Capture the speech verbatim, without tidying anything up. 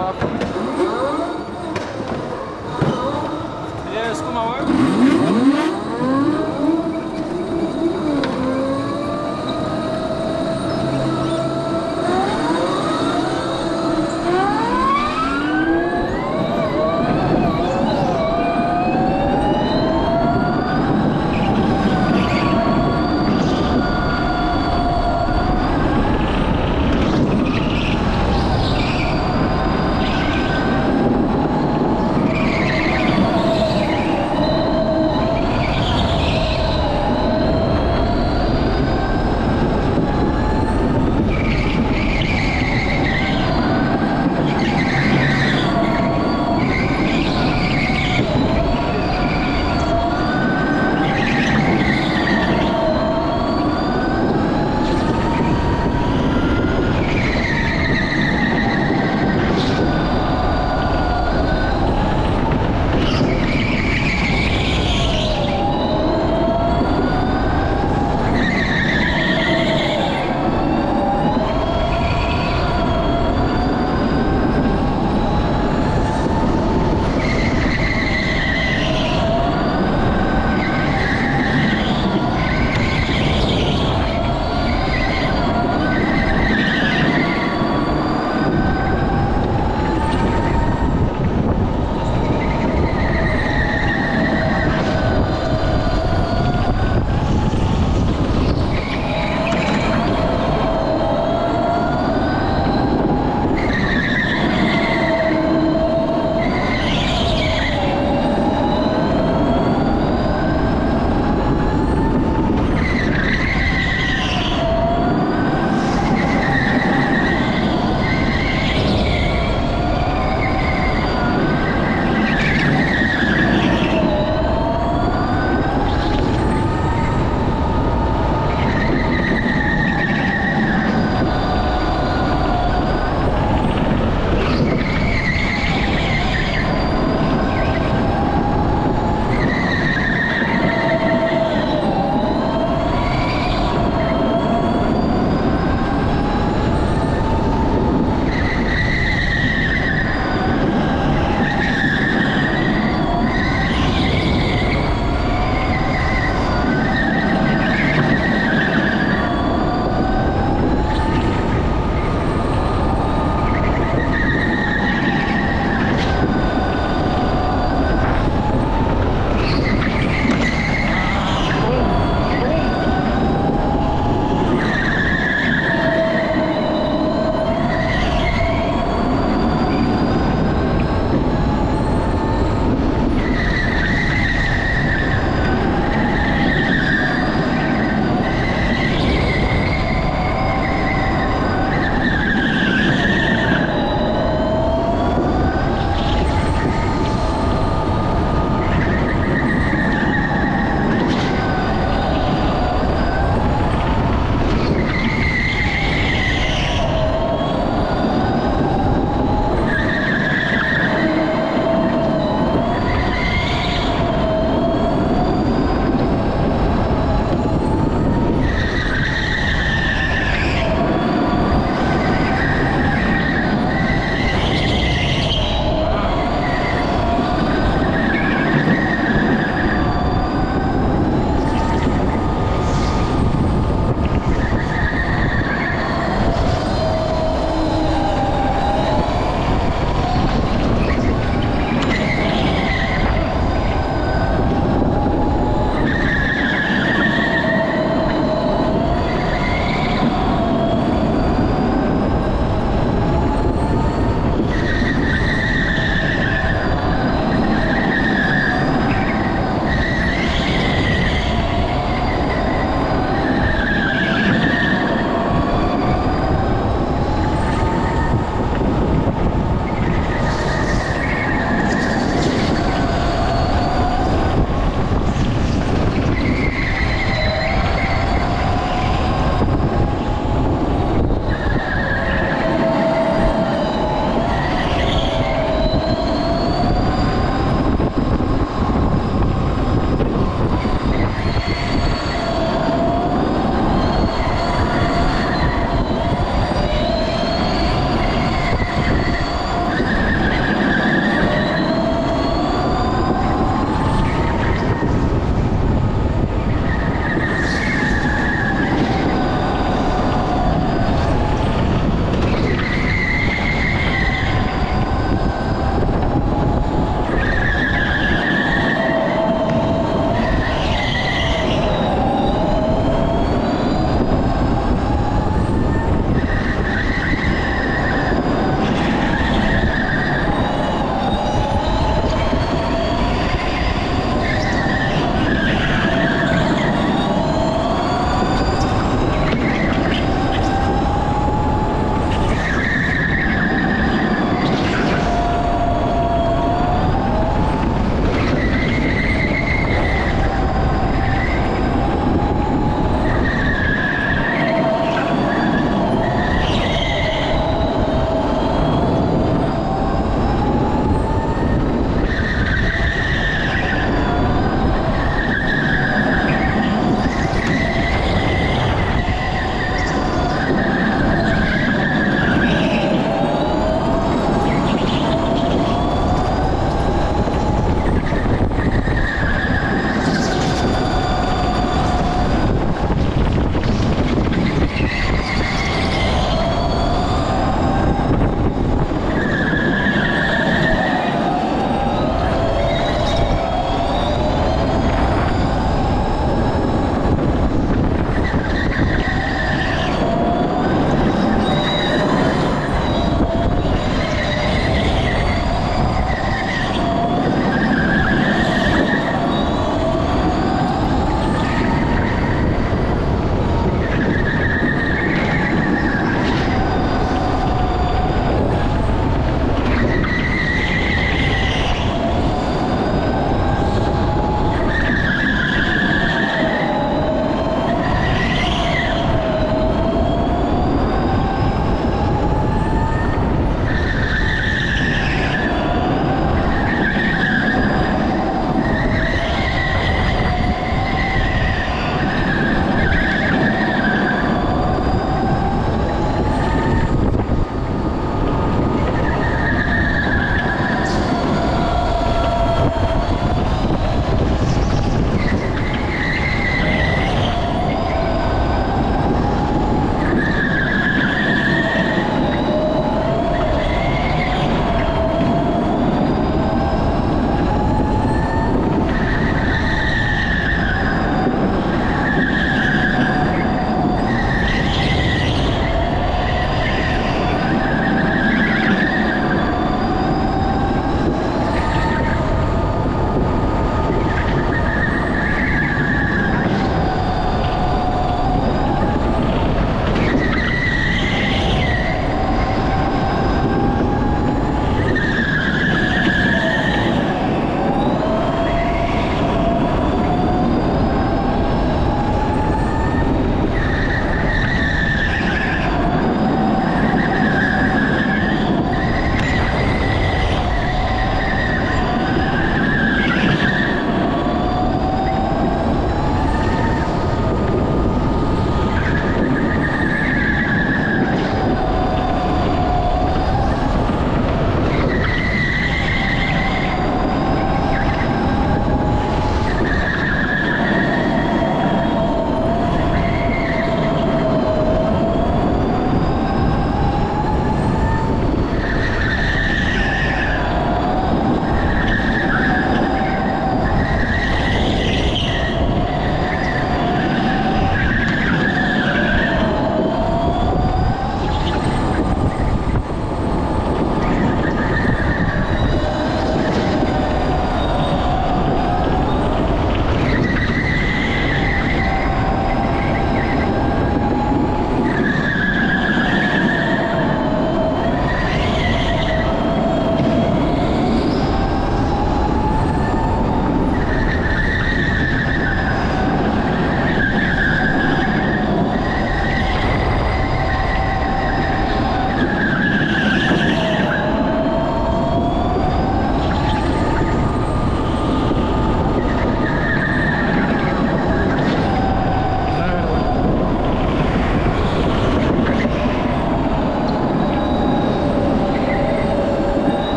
off.